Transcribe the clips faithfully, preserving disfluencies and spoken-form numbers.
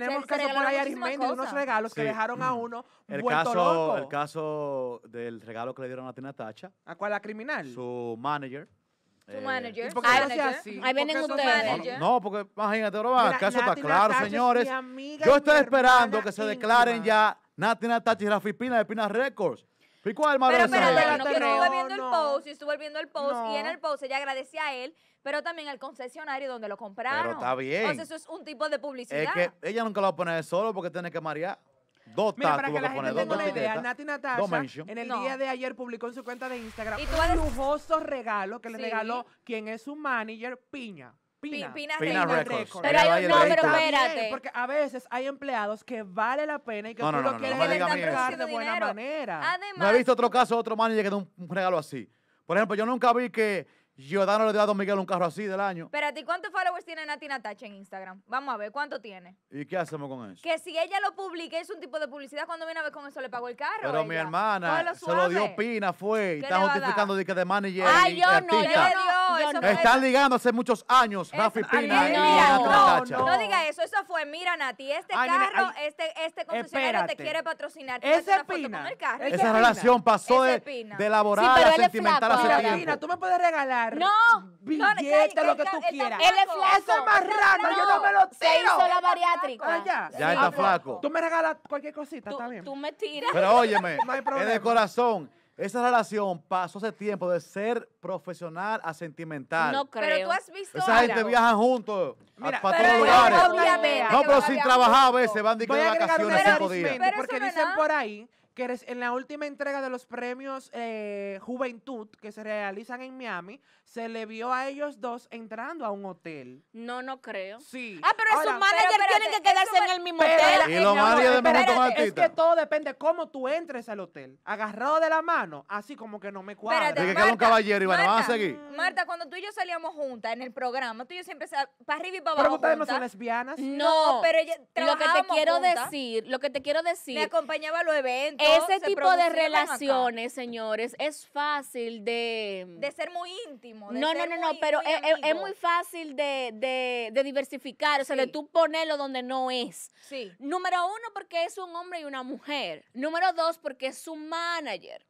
tenemos que por ahí arismendi de unos regalos sí. que dejaron a uno el vuelto caso, loco. El caso del regalo que le dieron a Tina Tacha. ¿A cuál? ¿La criminal? Su manager. Su eh, manager. ¿Por qué no sea así? Ahí vienen ustedes. No, porque imagínate, ahora el caso está claro, señores. Yo estoy esperando que se declaren ya Tina Tacha y Rafi Pina de Pina Records. Pico Alma pero, pero, pero, no, yo estuve viendo no, el post, yo estuve viendo el post, no. y en el post ella agradecía a él, pero también al concesionario donde lo compraron. Pero está bien. Entonces eso es un tipo de publicidad. Es que ella nunca lo va a poner solo porque tiene que marear. Dos Mira, para que la gente tenga una idea, Nati Natasha en el no. día de ayer publicó en su cuenta de Instagram ¿Y un lujoso regalo que sí. le regaló quien es su manager, Piña. Pina, Pina, Pina Records. Records. Pero hay un nombre, espérate. Porque a veces hay empleados que vale la pena y que no, tú no, no, lo quieres no, no, no, entregar de buena dinero. manera. Además, no he visto otro caso de otro manager que dé un regalo así. Por ejemplo, yo nunca vi que Giordano le dio a Don Miguel un carro así del año. Espérate, ¿cuántos followers tiene Nati Natasha en Instagram? Vamos a ver, ¿cuánto tiene? ¿Y qué hacemos con eso? Que si ella lo publica, es un tipo de publicidad, cuando viene a ver con eso le pagó el carro. Pero ella. mi hermana, lo se lo dio Pina, fue, y está justificando de que de manager Ah, yo artista. no, yo le dio. No, Están no. ligando hace muchos años, Rafi Pina ay, y, no, y Nati Natasha. No, no, no diga eso, eso fue, mira Nati, este ay, carro, mira, ay, este, este concesionario te quiere patrocinar. Te ese Pina. El carro. Esa Pina. relación pasó de, de laboral sí, a sentimental hace tiempo. Pina, tú me puedes regalar No, billete, no, no, lo que tú el, quieras. Él es flaco. Ese marrano, no, yo no me lo tiro. Se hizo la bariátrica. Ah, ya. ya está flaco. Tú me regalas cualquier cosita, tú, está bien. Tú me tiras. Pero óyeme, no hay problema. Es de corazón. Esa relación pasó hace tiempo de ser profesional a sentimental. No creo. Pero tú has visto Esa ahora, gente viaja juntos para todos los lugares. No, pero sin trabajar a veces van de vacaciones cinco días. Porque dicen por ahí que en la última entrega de los premios eh, Juventud que se realizan en Miami, se le vio a ellos dos entrando a un hotel. No, no creo. Sí. Ah, pero Ahora, sus managers tienen que quedarse en el mismo hotel. Y los managers de Junto Martita. Es que todo depende cómo tú entres al hotel. Agarrado de la mano, así como que no me cuadra. Espérate, Marta, que era un caballero, Iván, Marta, vamos a seguir. Marta, cuando tú y yo salíamos juntas en el programa, tú y yo siempre para arriba y para abajo. Pero ustedes no son lesbianas. No, no pero ella, lo que te quiero junta, decir, lo que te quiero decir. Me acompañaba a los eventos. Ese tipo de relaciones, señores, es fácil de... De ser muy íntimo. De no, ser no, no, no, pero muy es, es muy fácil de, de, de diversificar, o sea, sí. de tú ponerlo donde no es. Sí. Número uno, porque es un hombre y una mujer. Número dos, porque es su manager.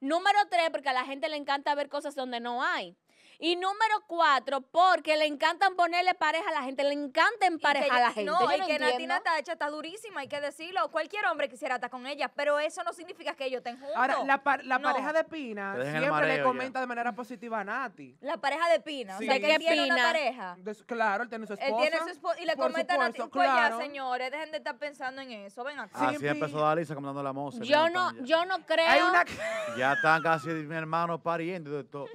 Número tres, porque a la gente le encanta ver cosas donde no hay. Y número cuatro, porque le encantan ponerle pareja a la gente, le encanta emparejar a la gente. No, y que Nati Natasha está durísima, hay que decirlo. Cualquier hombre quisiera estar con ella, pero eso no significa que ellos estén juntos. Ahora, la, par la no. pareja de Pina siempre le comenta ya. de manera positiva a Nati. La pareja de Pina, sí. o sea, que él tiene Pina? una pareja. De, claro, él tiene su esposa. Él tiene su esposa y le comenta a Nati, pues ya, señores, dejen de estar pensando en eso, ven acá. Así empezó Dalisa comentando la moza. Yo no, yo no creo. Hay una... Ya están casi mi hermano pariendo de todo.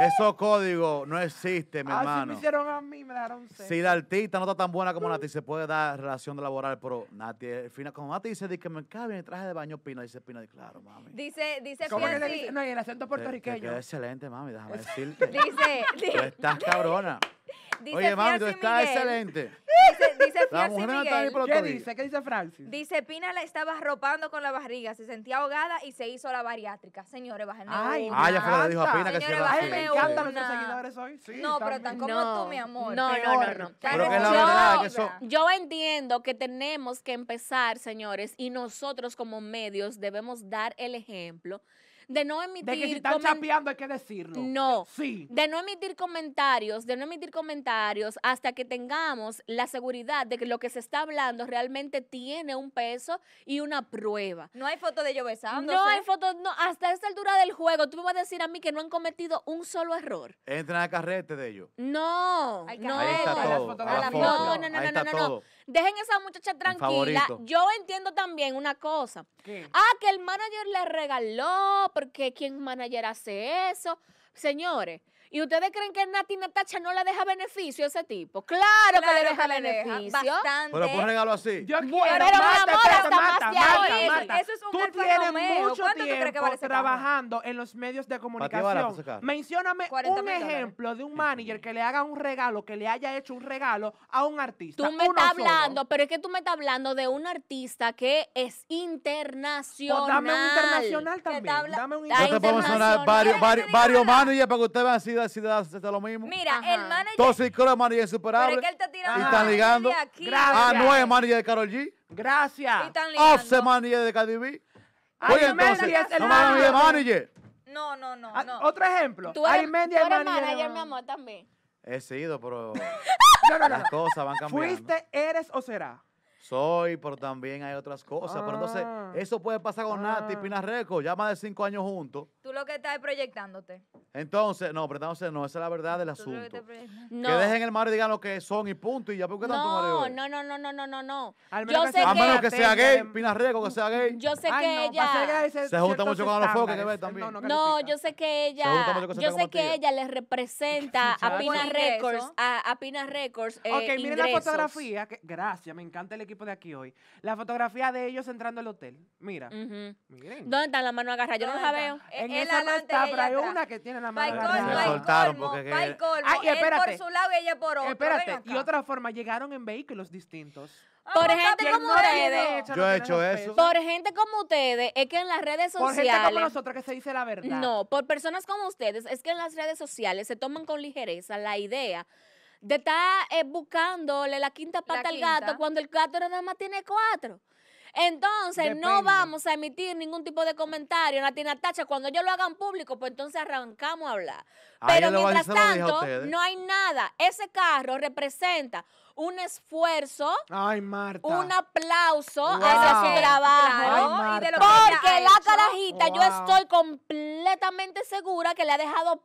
Esos códigos no existen, mi ah, hermano. Si me hicieron a mí, me dejaron ser. Si la artista no está tan buena como Nati, se puede dar relación laboral, pero Nati, al final, como Nati dice, dice que me cabe en el traje de baño Pina, dice Pina, claro, mami. Dice, dice Pina, sí. No, y el acento puertorriqueño. Excelente, mami, déjame decirte. Dice. Tú estás cabrona. Dice Oye, mami, tú estás excelente. Dice, dice la mujer no está ahí por otro día. ¿Qué dice? ¿Qué dice Francis? Dice, Pina la estaba arropando con la barriga, se sentía ahogada y se hizo la bariátrica. Señores, bájenme Ay, una. Ah, ya fue lo que dijo a Pina, que se la Ay, me encantan nuestros seguidores hoy. Sí, no, pero tan como no. tú, mi amor. No, no, no, no. Pero que la verdad es que eso... Yo entiendo que tenemos que empezar, señores, y nosotros como medios debemos dar el ejemplo de no emitir... De que si están chapeando hay que decirlo. No. Sí. De no emitir comentarios, de no emitir comentarios hasta que tengamos la seguridad de que lo que se está hablando realmente tiene un peso y una prueba. No hay foto de ellos besándose. No hay fotos, no. Hasta esta altura del juego, tú me vas a decir a mí que no han cometido un solo error. Entran a carrete de ellos. No. Hay no. Ahí está todo. No, no, no, Ahí está no, no, no, no. Dejen esa muchacha tranquila. Yo entiendo también una cosa. ¿Qué? Ah, que el manager le regaló... Porque ¿quién manager hace eso? Señores, ¿y ustedes creen que Nati Natasha no le deja beneficio a ese tipo? ¡Claro, claro que le deja que beneficio! Deja. Bastante. Pero por un regalo así. Yo quiero, pero mi amor, hasta más de ahorita. Marta, eso es un tú tienes mucho tiempo vale trabajando en los medios de comunicación. Mencióname un ejemplo de un manager que le haga un regalo, que le haya hecho un regalo a un artista. Tú me estás hablando, pero es que tú me estás hablando de un artista que es internacional. Pues dame un internacional también. Dame un internacional. Yo te puedo sonar varios, varios, varios managers para que ustedes vean si da lo mismo. Mira, ajá, el manager... Toxicro, manager insuperable. Pero es que él te tira y están ligando. Ah, no es manager de Karol G. Gracias. Offset manager de Cardi B. Oye, entonces, no me de manager. No, no, no. Otro ejemplo. Tú eres manager, mi amor, también. He sido, pero... No, no, no. Las cosas van cambiando. ¿Fuiste, eres o será? Soy, pero también hay otras cosas. Ah, pero entonces, eso puede pasar con ah, Nati y Pina Record, ya más de cinco años juntos. Tú lo que estás proyectándote. Entonces, no, pero entonces no, esa es la verdad del asunto. Que, no. que dejen el mar y digan lo que son y punto. Y ya, ¿por qué tanto mareo? No, no, no, no, no, no, no. Al menos, yo que, sé a menos que, que sea gay, Pina Record, que sea gay. Yo sé Ay, que no, ella... Gay, se, se junta mucho con los foques que ve también. No, no, no, yo sé que ella... Yo sé que ella les representa a Pina Records, a, a Pina Records eh, ok, miren la fotografía. Que, gracias, me encanta el equipo de aquí hoy. La fotografía de ellos entrando al hotel. Mira. Uh-huh. Miren. ¿Dónde están las manos agarradas? Yo no las veo. En él esa no está, pero hay una que tiene la mano agarrada. Él por su lado y ella por otro. Espérate. Y otra forma, llegaron en vehículos distintos. Por gente como ustedes. Yo he hecho eso. Por gente como ustedes, es que en las redes sociales. Por gente como nosotros que se dice la verdad. No, por personas como ustedes, es que en las redes sociales se toman con ligereza la idea de estar eh, buscándole la quinta pata la al quinta. gato cuando el gato nada más tiene cuatro. Entonces, Depende. no vamos a emitir ningún tipo de comentario, Nati Natacha. Cuando ellos lo hagan público, pues entonces arrancamos a hablar. Pero Ay, mientras tanto, no hay nada. Ese carro representa un esfuerzo, Ay, Marta. un aplauso wow. hacia su trabajo. Ay, y de lo porque que la carajita, wow. yo estoy completamente segura que le ha dejado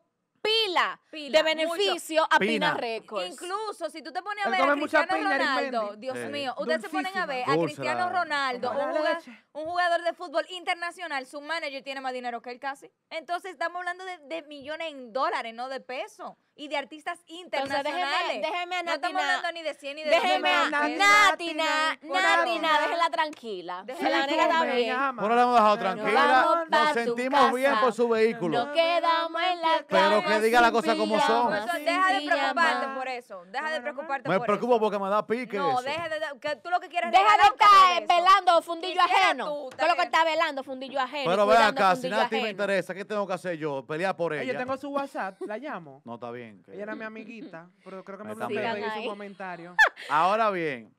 Pila, pila de beneficio mucho. a Pina, Pina Records. Incluso si tú te pones a ver a Cristiano Ronaldo, Dios sí. mío, ustedes Dulcísima. se ponen a ver a Cristiano Ronaldo, un jugador, un jugador de fútbol internacional, su manager tiene más dinero que él casi. Entonces estamos hablando de, de millones en dólares, no de pesos. Y de artistas internacionales. O sea, déjeme, déjeme a Natina. No estamos hablando ni de cien ni de Déjeme a Natina, Natina, déjela tranquila. Déjela negra también. No la hemos dejado tranquila. Nos sentimos bien por su vehículo. Nos quedamos en la cama. Pero que diga las cosas como son. Deja de preocuparte por eso. Deja de preocuparte por eso. Me preocupo porque me da pique. No, deja de. Tú lo que quieres es. Deja de estar velando fundillo ajeno. Tú lo que estás velando fundillo ajeno. Pero vean acá, si Nati me interesa, ¿qué tengo que hacer yo? Pelear por ella. Yo tengo su WhatsApp, la llamo. No, está bien. Que ella era mi amiguita, pero creo que me bloqueó en su comentario. Ahora bien.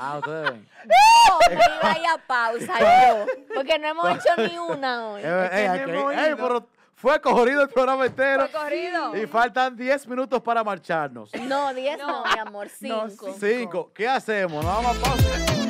Ah, ustedes ven. No, vaya pausa yo, porque no hemos hecho ni una hoy. Eh, eh, eh, eh, pero fue corrido el programa entero. Fue corrido. Y faltan diez minutos para marcharnos. No, diez no, no, mi amor, cinco. No, cinco. ¿Qué hacemos? Nos vamos a pausa.